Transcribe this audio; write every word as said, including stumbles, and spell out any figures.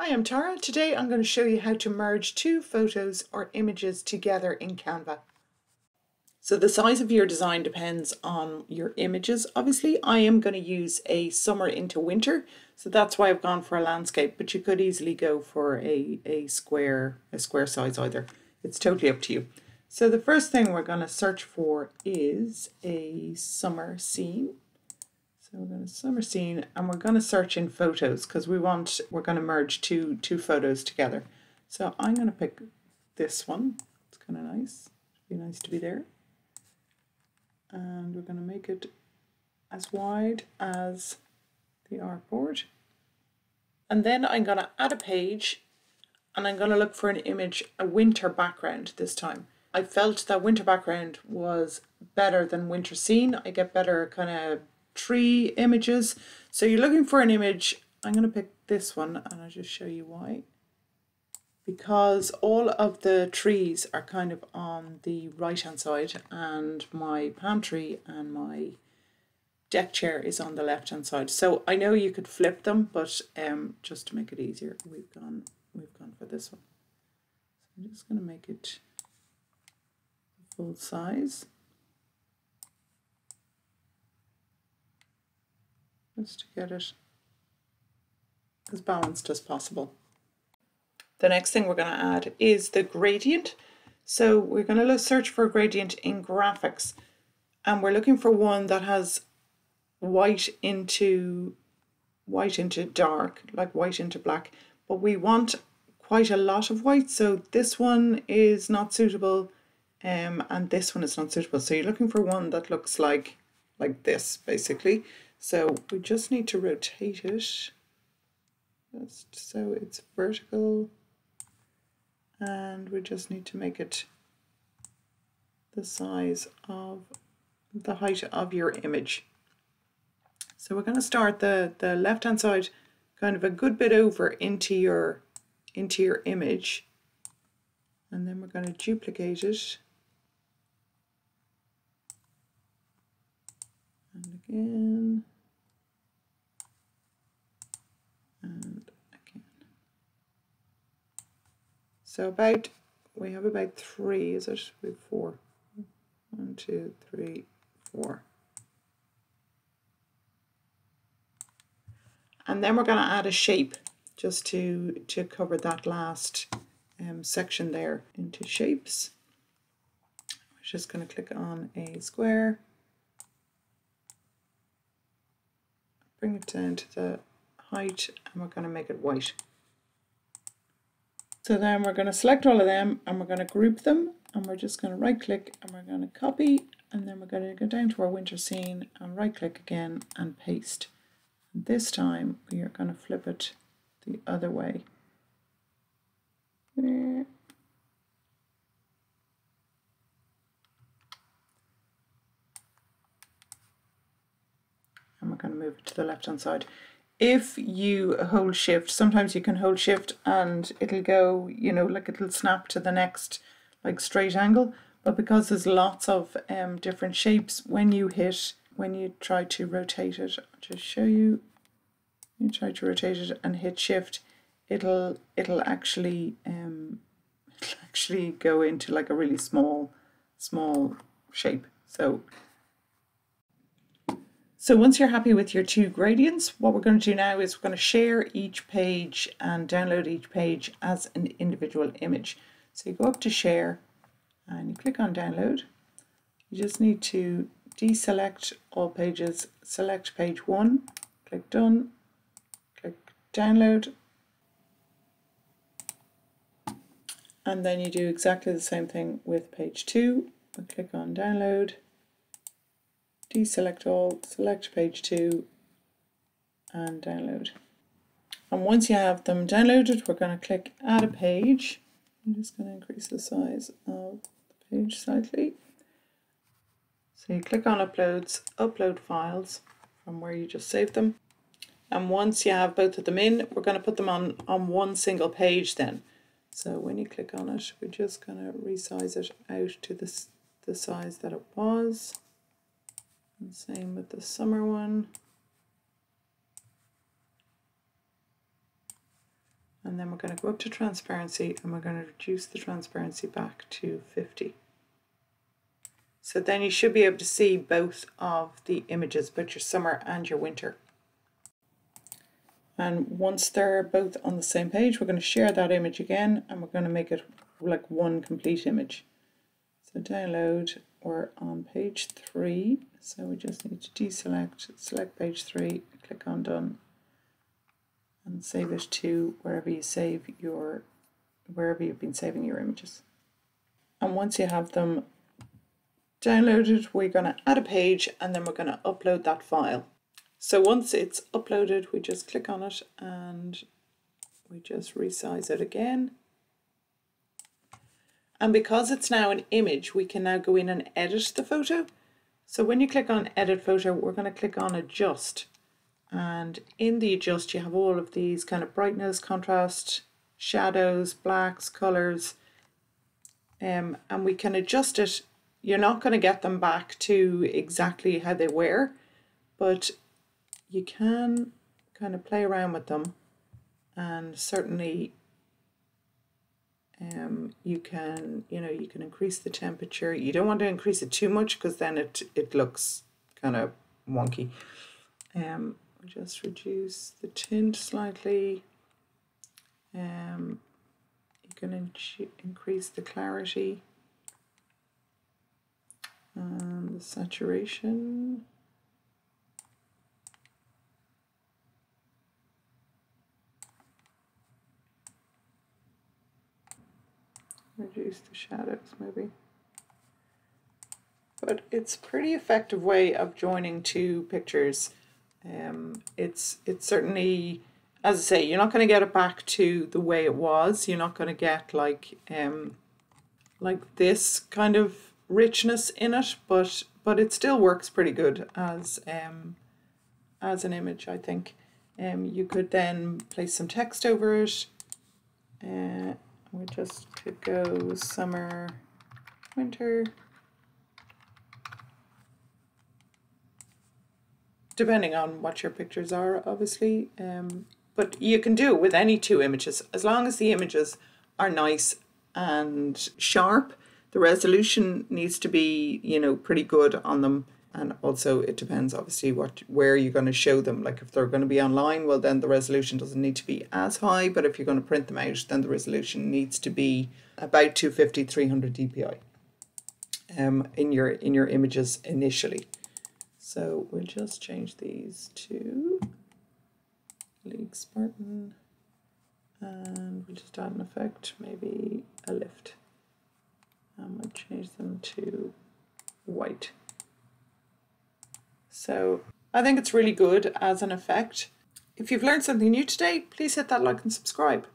Hi, I'm Tara. Today I'm going to show you how to merge two photos or images together in Canva. So the size of your design depends on your images. Obviously, I am going to use a summer into winter, so that's why I've gone for a landscape, but you could easily go for a, a square, a square size either. It's totally up to you. So the first thing we're going to search for is a summer scene. So we're going to summer scene, and we're going to search in photos because we want, we're going to merge two, two photos together. So I'm going to pick this one. It's kind of nice. It'd be nice to be there. And we're going to make it as wide as the artboard. And then I'm going to add a page, and I'm going to look for an image, a winter background this time. I felt that winter background was better than winter scene. I get better kind of tree images. So you're looking for an image. I'm going to pick this one, and I'll just show you why. Because all of the trees are kind of on the right hand side, and my palm tree and my deck chair is on the left hand side. So I know you could flip them, but um, just to make it easier, we've gone we've gone for this one. So I'm just going to make it full size. Just to get it as balanced as possible. The next thing we're going to add is the gradient. So we're going to search for a gradient in graphics, and we're looking for one that has white into white into dark, like white into black, but we want quite a lot of white, so this one is not suitable, um, and this one is not suitable. So you're looking for one that looks like like this basically. So we just need to rotate it just so it's vertical, and we just need to make it the size of the height of your image. So we're going to start the, the left hand side kind of a good bit over into your, into your image, and then we're going to duplicate it. And again. So about, we have about three, is it? We have four. One, two, three, four. And then we're going to add a shape just to, to cover that last um, section there into shapes. We're just going to click on a square. Bring it down to the height, and we're going to make it white. So then we're going to select all of them, and we're going to group them, and we're just going to right click, and we're going to copy, and then we're going to go down to our winter scene and right click again and paste. And this time we are going to flip it the other way. There. And we're going to move it to the left hand side. If you hold shift, sometimes you can hold shift and it'll go, you know, like it'll snap to the next like straight angle. But because there's lots of um, different shapes, when you hit, when you try to rotate it, I'll just show you, you try to rotate it and hit shift, it'll it'll actually um, it'll actually go into like a really small small shape. So. So once you're happy with your two gradients, what we're going to do now is we're going to share each page and download each page as an individual image. So you go up to share and you click on download. You just need to deselect all pages, select page one, click done, click download. And then you do exactly the same thing with page two. We'll click on download. Deselect all, select page two, and download. And once you have them downloaded, we're going to click add a page. I'm just going to increase the size of the page slightly. So you click on uploads, upload files from where you just saved them. And once you have both of them in, we're going to put them on, on one single page then. So when you click on it, we're just going to resize it out to this, the size that it was. And same with the summer one. and then we're going to go up to transparency and we're going to reduce the transparency back to fifty. So then you should be able to see both of the images, but your summer and your winter. And once they're both on the same page, we're going to share that image again and we're going to make it like one complete image. So download, we're on page three, so we just need to deselect, select page three, click on done, and save it to wherever you save your, wherever you've been saving your images. And once you have them downloaded, we're going to add a page and then we're going to upload that file. So once it's uploaded, we just click on it and we just resize it again. And because it's now an image, we can now go in and edit the photo. So when you click on edit photo, we're going to click on adjust. And in the adjust, you have all of these kind of brightness, contrast, shadows, blacks, colors, um, and we can adjust it. You're not going to get them back to exactly how they were, but you can kind of play around with them, and certainly um, you can, you know, you can increase the temperature. You don't want to increase it too much because then it, it looks kind of wonky. Um, just reduce the tint slightly. Um, you can in increase the clarity and the saturation. Reduce the shadows maybe, but it's a pretty effective way of joining two pictures. Um, it's it's certainly, as I say, you're not going to get it back to the way it was. You're not going to get like um, like this kind of richness in it, but but it still works pretty good as um, as an image, I think. Um, you could then place some text over it. Uh, We just could go summer, winter, depending on what your pictures are, obviously. Um, but you can do it with any two images, as long as the images are nice and sharp. The resolution needs to be, you know, pretty good on them. And also it depends, obviously, what where you're going to show them. Like if they're going to be online, well, then the resolution doesn't need to be as high. But if you're going to print them out, then the resolution needs to be about two fifty, three hundred D P I um, in your in your images initially. So we'll just change these to League Spartan. And we'll just add an effect, maybe a lift. And we'll change them to white. So I think it's really good as an effect. If you've learned something new today, please hit that like and subscribe.